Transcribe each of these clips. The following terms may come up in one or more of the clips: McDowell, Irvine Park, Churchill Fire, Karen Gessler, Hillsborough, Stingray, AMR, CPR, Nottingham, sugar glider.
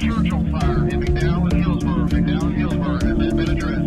Churchill Fire, in McDowell and Hillsborough, McDowell and Hillsborough, has that been addressed?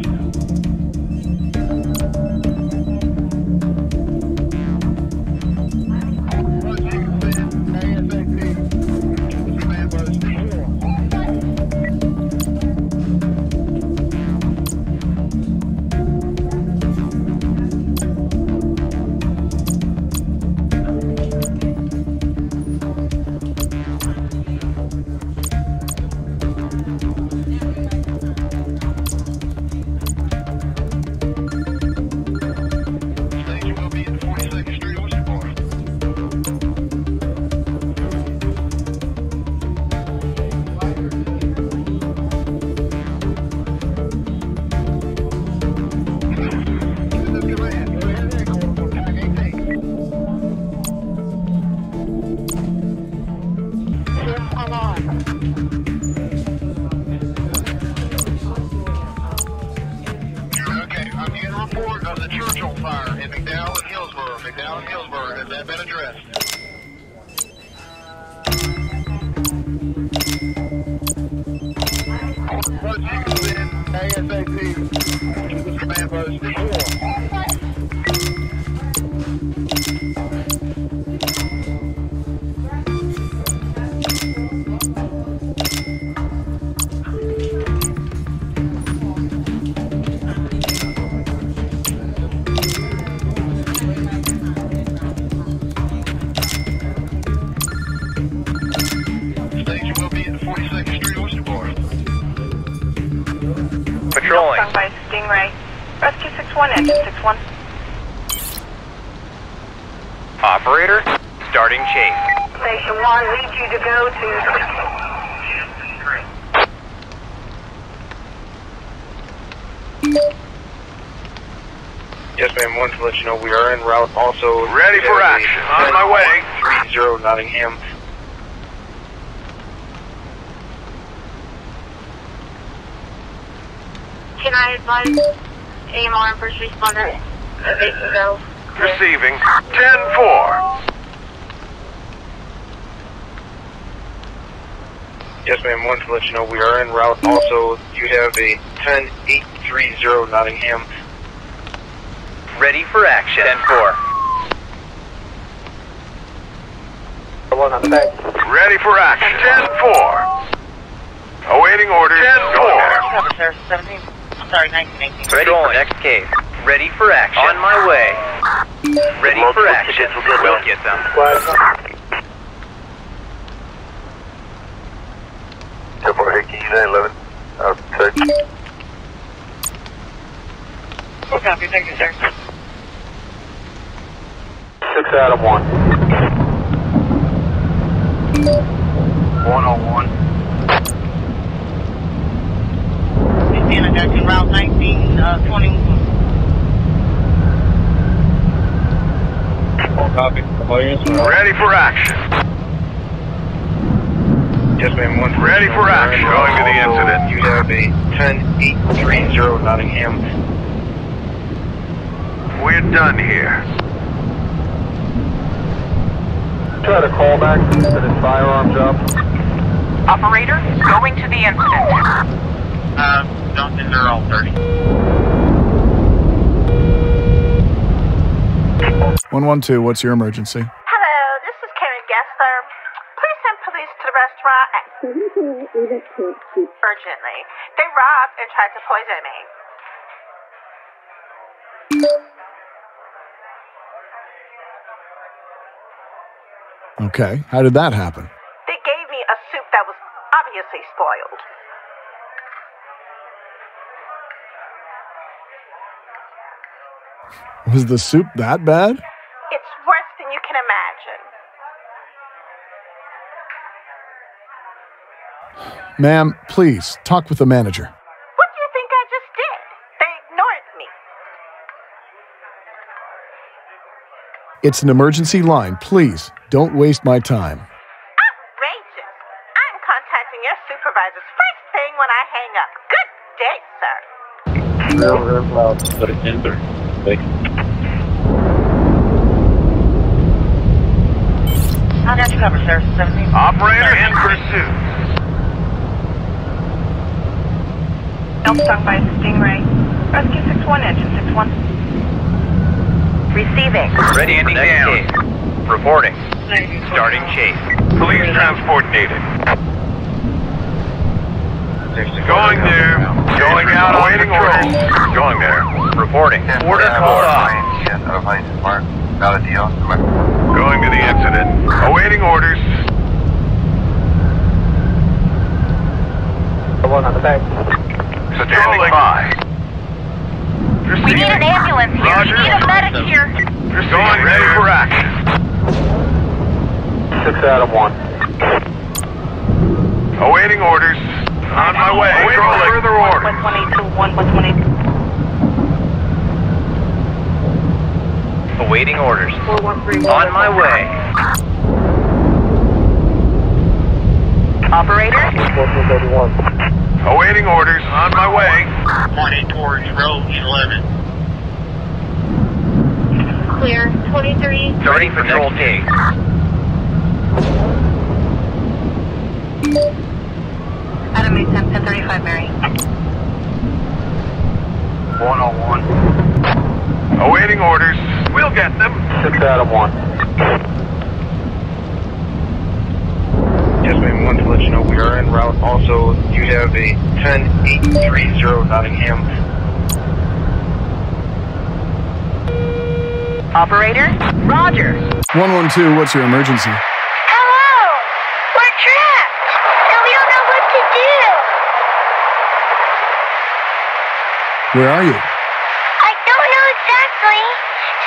By Stingray. Rescue 61, engine 61. Operator, starting chase. Station 1 leads you to go to... Yes, ma'am, wanted to let you know we are en route. Also... Ready for action. On my way. 30 Nottingham. Can I advise AMR and first responder that they can go? Receiving. 10-4. Yes, ma'am. Wanted to let you know we are en route. Also, you have a 10-830 Nottingham. Ready for action. 10-4. Ready for action. 10-4. Awaiting orders. 10-4. 17. Sorry, 1918. Ready for next case. Ready for action. On my way. Ready for action. We'll get them. We'll copy. Thank you, sir. 6 out of 1. 101. Introduction route 1921. All copy. Ready for action. Yes, ma'am. Ready for action. Going to the incident. You have a 10-830 Nottingham. We're done here. Try to call back to this firearm job. Operator, going to the incident. Johnson, they're all 30. 112, what's your emergency? Hello, this is Karen Gessler. Please send police to the restaurant urgently. They robbed and tried to poison me. Okay, how did that happen? They gave me a soup that was obviously spoiled. Was the soup that bad? It's worse than you can imagine. Ma'am, please, talk with the manager. What do you think I just did? They ignored me. It's an emergency line. Please, don't waste my time. Outrageous. I'm contacting your supervisors first thing when I hang up. Good day, sir. I got you covered, sir. 17. Operator in pursuit. Help stop by the Stingray. Rescue 61, engine 61. Receiving. Ready ending down. Case. Reporting. Starting chase. Police transport needed. Going there. Going out on patrol. Going there. Reporting. Order called off. Not a deal. Going to the incident. Awaiting orders. One on the back. Standing by. We need an ambulance here. Roger. We need a medic here. Going ready for action. 6 out of 1. Awaiting orders. On my way. Awaiting further orders. 1-182-1-1-1-8. Awaiting orders. 4-1-3-1. On my way. Operator. 4-4-31. Awaiting orders. On my way. Pointing towards road 11. Clear. 23. Starting patrol day. Adam 1035 Mary. 101. Awaiting orders. We'll get them. 6 out of 1. Yes, ma'am. Wanted to let you know we are en route. Also, you have a 10830 Nottingham. Operator, Roger. 112. What's your emergency? Hello. We're trapped, and we don't know what to do. Where are you? I don't know exactly.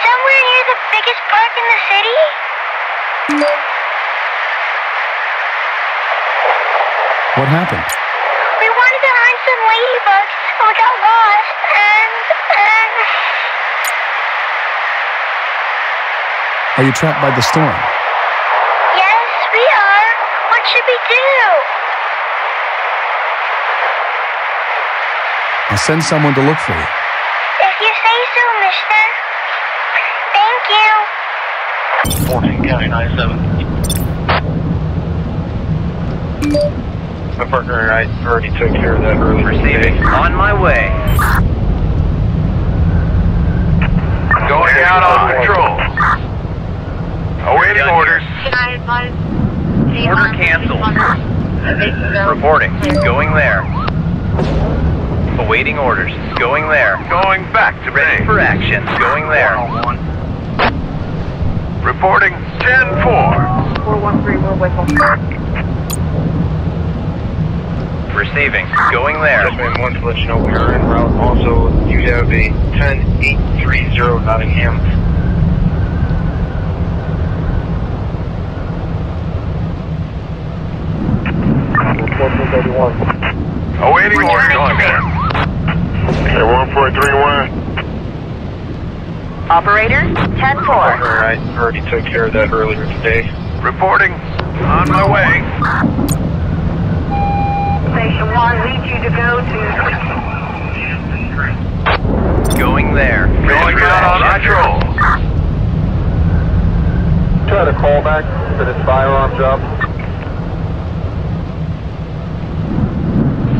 Somewhere near the biggest park in the city. What happened? We wanted to hunt some ladybugs, and we got lost, and... Are you trapped by the storm? Yes, we are. What should we do? I'll send someone to look for you. If you say so, mister. Thank you. 14 County 97. My partner and I already took care of that early. Receiving. On my way. Going out on patrol. Awaiting orders. Order canceled. Reporting. Going there. Awaiting orders. Going there. Going back to base. Ready for action. Going there. Reporting 10-4. 413, we're away. Receiving. Going there. Yes, ma'am. Wanted to let you know we are en route. Also, you have a 10830 Nottingham. Awaiting orders. Going there. Okay, 1431. Operator, 10-4. Alright, already took care of that earlier today. Reporting. On my way. Station 1 leads you to go to... Going there. Going out on patrol. Try to call back for this firearm job.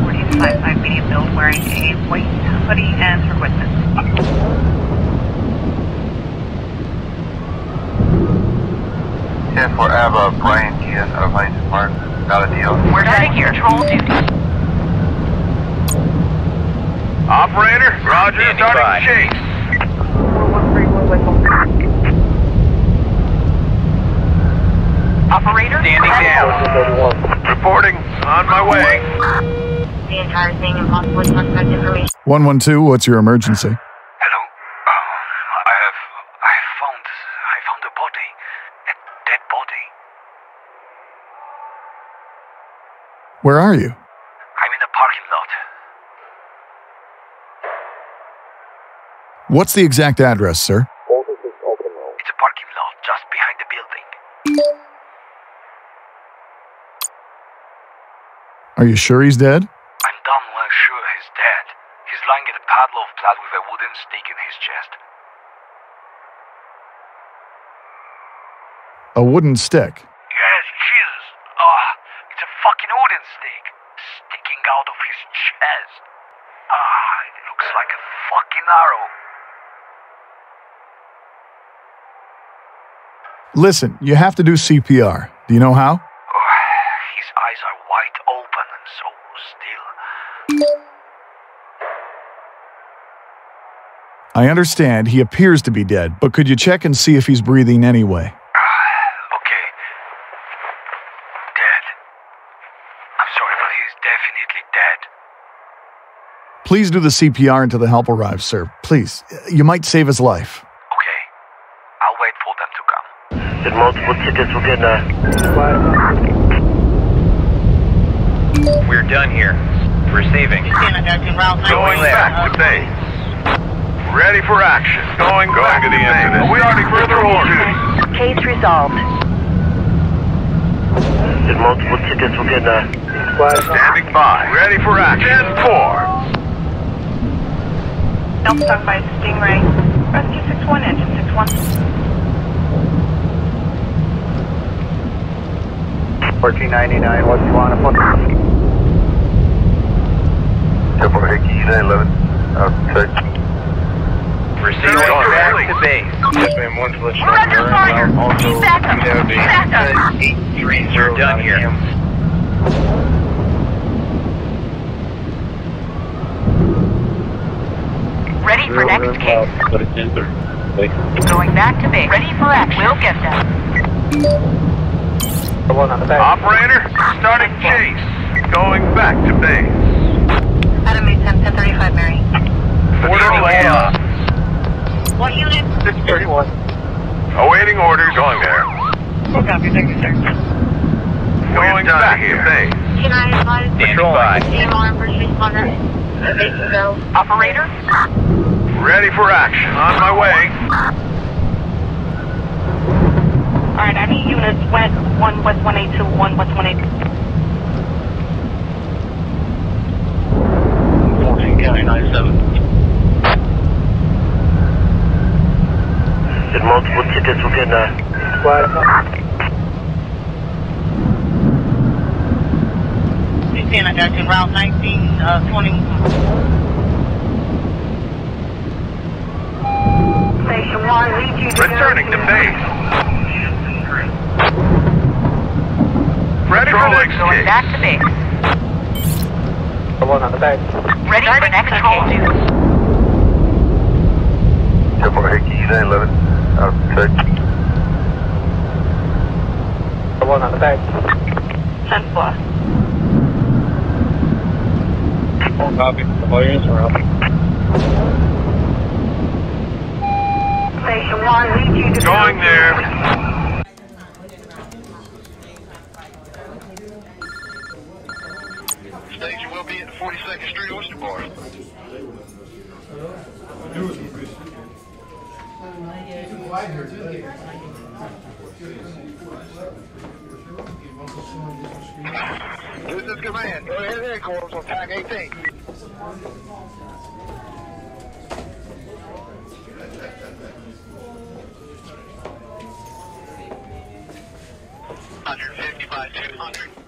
45-5 medium build wearing a white hoodie and turquoise. 10-4 Ava, Brian Gian, Irvine Park. Got a deal. We're starting your patrol duty. Operator, Roger, starting chase. 413, operator, standing down. Reporting, on my way. The entire thing impossibly suspect information. 112, what's your emergency? Hello. I found a body. A dead body. Where are you? I'm in a parking lot. What's the exact address, sir? It's a parking lot just behind the building. Are you sure he's dead? I'm damn well sure he's dead. He's lying in a puddle of blood with a wooden stake in his chest. A wooden stick? Yes, Jesus. It's a fucking wooden stick sticking out of his chest. Ah, it looks like a fucking arrow. Listen, you have to do CPR. Do you know how? His eyes are wide open and so still. I understand he appears to be dead, but could you check and see if he's breathing anyway? Okay. Dead. I'm sorry, but he's definitely dead. Please do the CPR until the help arrives, sir. Please. You might save his life. Okay. I'll wait for them to come. There's multiple tickets. We're good now. We're done here. Receiving. Going back to base. Ready for action. Going back to the incident. Awaiting further orders. Case resolved. There's multiple tickets. We're good now. Standing by. Ready for action. 10-4. Dumped by Stingray. Rescue 61, engine 61. 1499, what's you on? 11. Received. Going back to base. We're under fire. He's back up. We're done here. Ready for next case. Going back to base. Ready for action. We'll get that. Operator, starting chase. Going back to base. Adam 810-1035, Mary. Order layoff. What unit? 631. Awaiting orders. Going there. Full copy, thank you, sir. Going back here. Can I advise? Patrol by. DMR first responder. Operator? Ready for action. On my way. Alright, I need units west 1 west 182, 1 west 182. 14 county 97. Multiple tickets, we're good now. Stand at direction route 1921. Station 1, lead you to returning to base. Ready for next case. Back to base. On the base. Ready for next case. 10-4, 11. The one on the back. 10-4. Full copy. All units are up. Station 1, lead you to going there. Station will be at the 42nd Street Oyster Bar. This is command. Go ahead and headquarters on tag 18. $150 by 200.